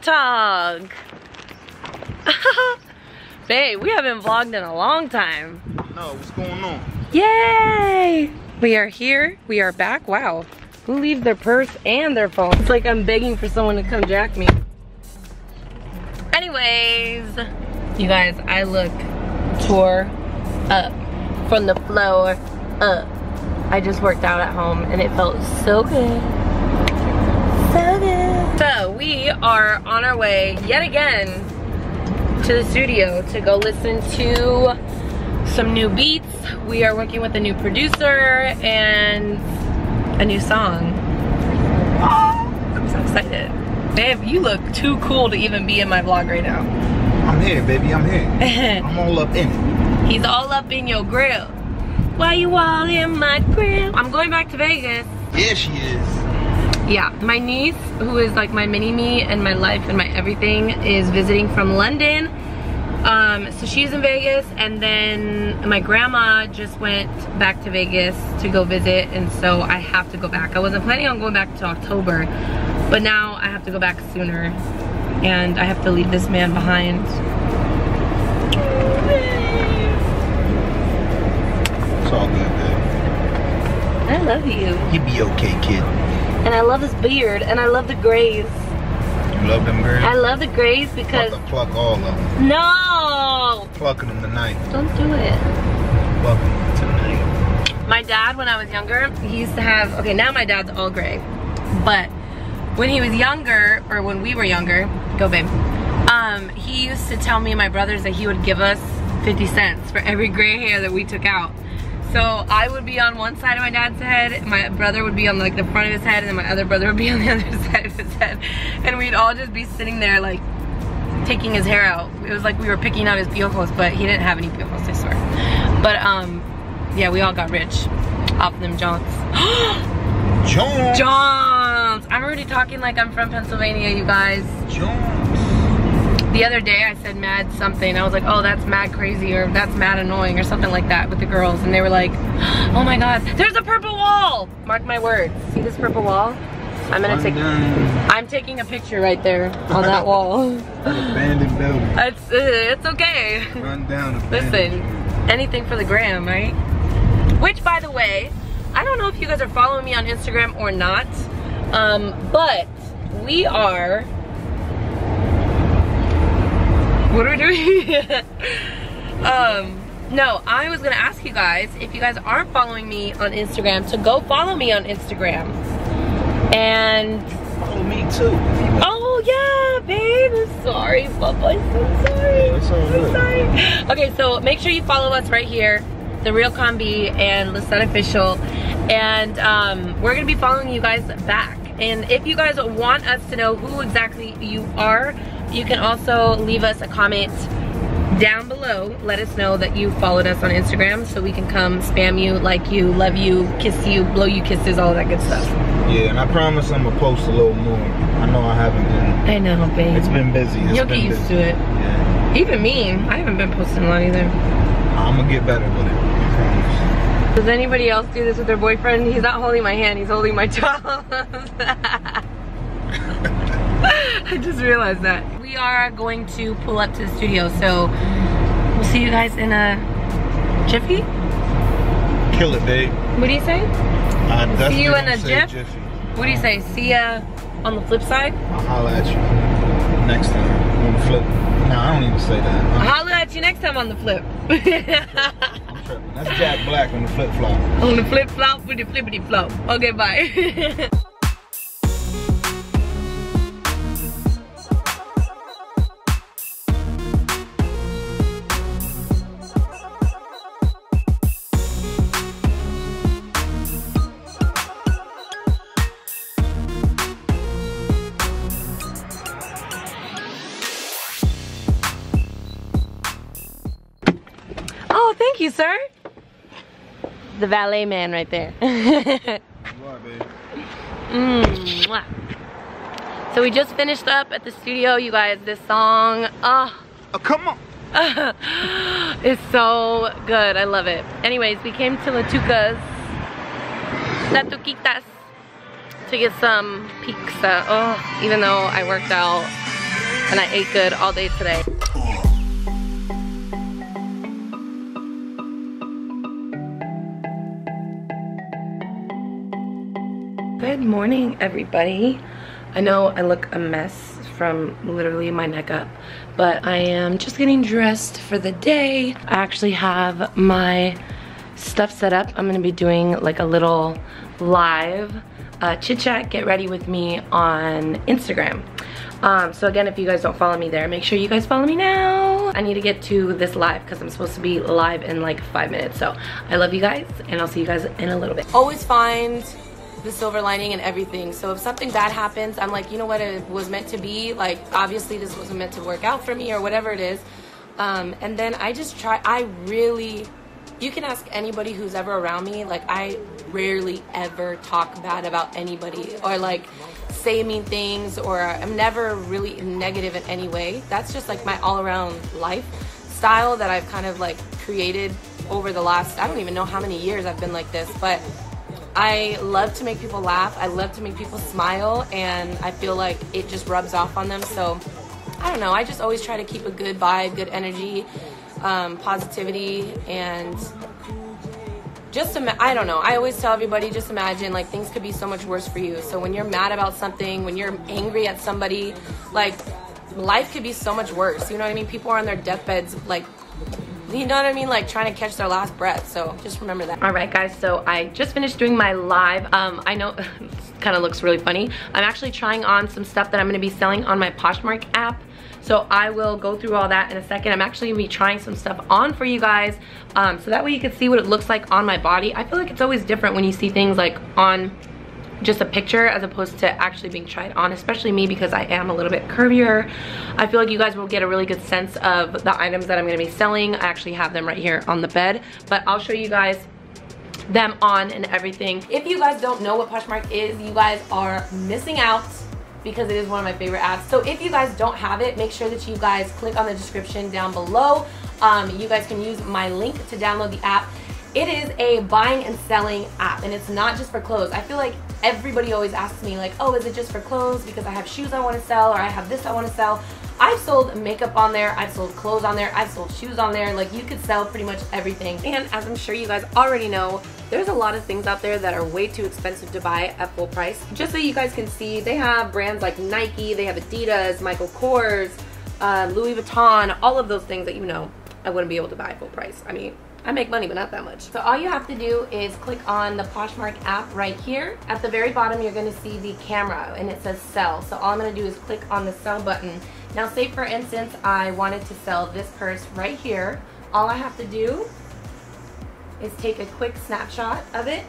Vlog Talk. Babe, we haven't vlogged in a long time. No, what's going on? Yay! We are here, we are back. Wow, who leaves their purse and their phone? It's like I'm begging for someone to come jack me. Anyways, you guys, I look tore up from the floor up. I just worked out at home and it felt so good. So good. So we are on our way yet again to the studio to go listen to some new beats. We are working with a new producer and a new song. Oh, I'm so excited. Babe, you look too cool to even be in my vlog right now. I'm here, baby, I'm here. I'm all up in it. He's all up in your grill. Why you all in my crib? I'm going back to Vegas. Yeah, she is. Yeah, my niece, who is like my mini-me and my life and my everything, is visiting from London. So she's in Vegas, and then my grandma just went back to Vegas to go visit, and so I have to go back. I wasn't planning on going back to October, but now I have to go back sooner, and I have to leave this man behind. It's all good, babe. I love you. You be okay, kid. And I love his beard, and I love the grays. You love them grays? I love the grays because... I pluck all of them. No! Plucking them tonight. Don't do it. Plucking them tonight. My dad, when I was younger, he used to have... Okay, now my dad's all gray. But when he was younger, or when we were younger... Go, babe. He used to tell me and my brothers that he would give us 50 cents for every gray hair that we took out. So I would be on one side of my dad's head, my brother would be on like the front of his head, and then my other brother would be on the other side of his head. And we'd all just be sitting there like taking his hair out. It was like we were picking out his piojos, but he didn't have any piojos, I swear. But yeah, we all got rich off them Johns. Johns! Johns! I'm already talking like I'm from Pennsylvania, you guys. Johns! The other day I said mad something. I was like, oh, that's mad crazy, or that's mad annoying, or something like that with the girls. And they were like, oh my God, there's a purple wall! Mark my words. See this purple wall? I'm taking a picture right there on that wall. Abandoned building. It's okay. Run down. Listen, anything for the gram, right? Which, by the way, I don't know if you guys are following me on Instagram or not, but we are... What are we doing? No, I was gonna ask you guys, if you guys aren't following me on Instagram, to go follow me on Instagram. And follow me too. Oh yeah, babe. I'm sorry, Papa. I'm so sorry. I'm sorry. Okay, so make sure you follow us right here, The Real Combine and Lisette Official, and we're gonna be following you guys back. And if you guys want us to know who exactly you are, you can also leave us a comment down below. Let us know that you followed us on Instagram so we can come spam you, like you, love you, kiss you, blow you kisses, all of that good stuff. Yeah, and I promise I'm gonna post a little more. I know I haven't been. I know, babe. It's been busy. You'll get used to it. Yeah. Even me, I haven't been posting a lot either. I'm gonna get better with it, I promise. Does anybody else do this with their boyfriend? He's not holding my hand, he's holding my jaw. I just realized that. We are going to pull up to the studio, so we'll see you guys in a jiffy. Kill it, babe. What do you say? See you in a jiffy. What do you say? See ya on the flip side? I'll holla at you next time on the flip. No, I don't even say that. I'll holla at you next time on the flip. I'm tripping. That's Jack Black on the flip flop. On the flip flop with the flippity flop. Okay, bye. Thank you, sir. The valet man right there. So we just finished up at the studio, you guys. This song, come on. It's so good. I love it. Anyways, we came to Latucas to get some pizza. Oh, even though I worked out, and I ate good all day today. Good morning, everybody. I know I look a mess from literally my neck up, but I am just getting dressed for the day. I actually have my stuff set up. I'm gonna be doing like a little live chit chat, get ready with me on Instagram. So again, if you guys don't follow me there, make sure you guys follow me now. I need to get to this live because I'm supposed to be live in like 5 minutes. So I love you guys and I'll see you guys in a little bit. Always find the silver lining and everything. So if something bad happens, I'm like, you know what, it was meant to be. Like, obviously this wasn't meant to work out for me or whatever it is. And then I just try, you can ask anybody who's ever around me, like I rarely ever talk bad about anybody or like say mean things, or I'm never really negative in any way. That's just like my all around life style that I've kind of like created over the last, I don't even know how many years I've been like this, but I love to make people laugh. I love to make people smile, and I feel like it just rubs off on them. So I don't know, I just always try to keep a good vibe, good energy, positivity, and just, I don't know, I always tell everybody, just imagine like things could be so much worse for you. So when you're mad about something, when you're angry at somebody, like life could be so much worse, you know what I mean? People are on their deathbeds, like, you know what I mean? Like trying to catch their last breath. So just remember that. All right, guys. So I just finished doing my live. I know it kind of looks really funny. I'm actually trying on some stuff that I'm going to be selling on my Poshmark app. So I will go through all that in a second. I'm actually going to be trying some stuff on for you guys. So that way you can see what it looks like on my body. I feel like it's always different when you see things like on just a picture as opposed to actually being tried on, especially me because I am a little bit curvier. I feel like you guys will get a really good sense of the items that I'm gonna be selling. I actually have them right here on the bed, but I'll show you guys them on and everything. If you guys don't know what Poshmark is, you guys are missing out because it is one of my favorite apps. So if you guys don't have it, make sure that you guys click on the description down below. You guys can use my link to download the app. It is a buying and selling app, and it's not just for clothes. I feel like everybody always asks me like, oh, is it just for clothes? Because I have shoes I want to sell, or I have this I want to sell. I've sold makeup on there, I've sold clothes on there, I've sold shoes on there. Like, you could sell pretty much everything. And as I'm sure you guys already know, there's a lot of things out there that are way too expensive to buy at full price. Just so you guys can see, they have brands like Nike, they have Adidas, Michael Kors, Louis Vuitton, all of those things that, you know, I wouldn't be able to buy at full price. I mean, I make money, but not that much. So all you have to do is click on the Poshmark app right here. At the very bottom, you're gonna see the camera and it says sell. So all I'm gonna do is click on the sell button. Now, say for instance, I wanted to sell this purse right here. All I have to do is take a quick snapshot of it,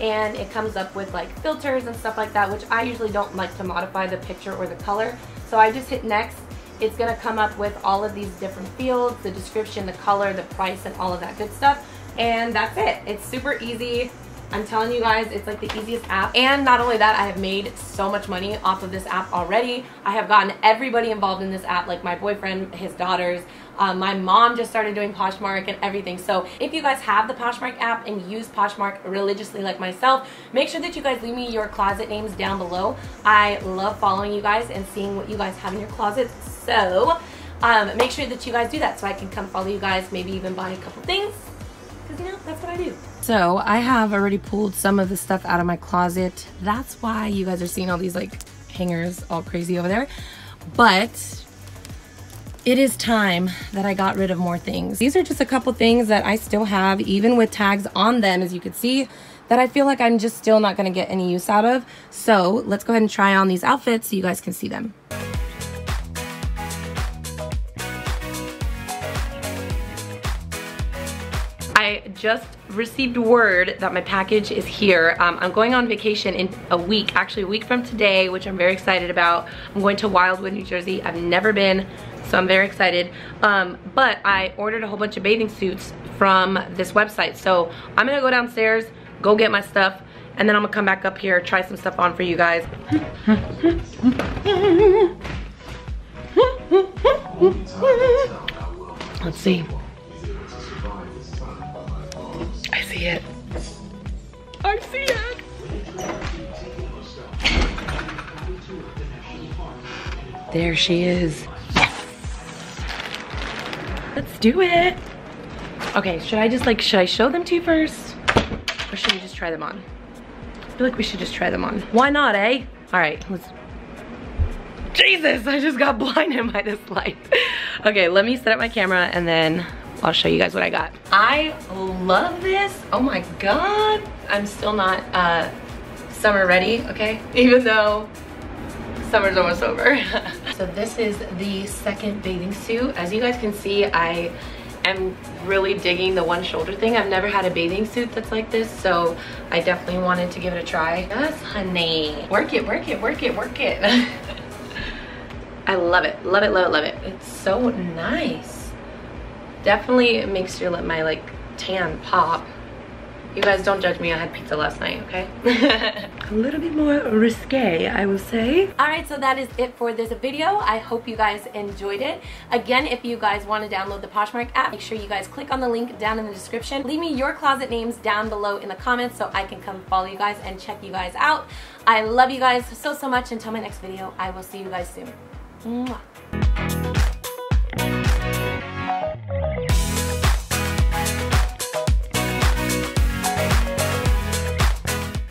and it comes up with like filters and stuff like that, which I usually don't like to modify the picture or the color. So I just hit next. It's gonna come up with all of these different fields, the description, the color, the price, and all of that good stuff. And that's it. It's super easy. I'm telling you guys, it's like the easiest app. And not only that, I have made so much money off of this app already. I have gotten everybody involved in this app, like my boyfriend, his daughters, my mom just started doing Poshmark and everything. So if you guys have the Poshmark app and use Poshmark religiously like myself, make sure that you guys leave me your closet names down below. I love following you guys and seeing what you guys have in your closets. So make sure that you guys do that so I can come follow you guys, maybe even buy a couple things. Because, you know, that's what I do. So I have already pulled some of the stuff out of my closet. That's why you guys are seeing all these like hangers all crazy over there. But it is time that I got rid of more things. These are just a couple things that I still have, even with tags on them, as you can see, that I feel like I'm just still not gonna get any use out of. So let's go ahead and try on these outfits so you guys can see them. I just received word that my package is here. I'm going on vacation in a week, actually a week from today, which I'm very excited about. I'm going to Wildwood, New Jersey. I've never been, so I'm very excited. But I ordered a whole bunch of bathing suits from this website. So I'm gonna go downstairs, go get my stuff, and then I'm gonna come back up here, try some stuff on for you guys. Let's see. I see it. I see it. There she is. Yes! Let's do it. Okay, should I show them to you first? Or should we just try them on? I feel like we should just try them on. Why not, eh? All right, let's. Jesus, I just got blinded by this light. Okay, let me set up my camera and then I'll show you guys what I got. I love this. Oh my God. I'm still not summer ready, okay? Even though summer's almost over. So this is the second bathing suit. As you guys can see, I am really digging the one shoulder thing. I've never had a bathing suit that's like this, so I definitely wanted to give it a try. Yes, honey. Work it, work it, work it, work it. I love it, love it, love it, love it. It's so nice. Definitely makes your lip, my like tan pop. You guys don't judge me, I had pizza last night, okay? A little bit more risque, I will say. All right, so that is it for this video. I hope you guys enjoyed it. Again, if you guys want to download the Poshmark app, make sure you guys click on the link down in the description. Leave me your closet names down below in the comments so I can come follow you guys and check you guys out. I love you guys so, so much. Until my next video, I will see you guys soon. Mwah.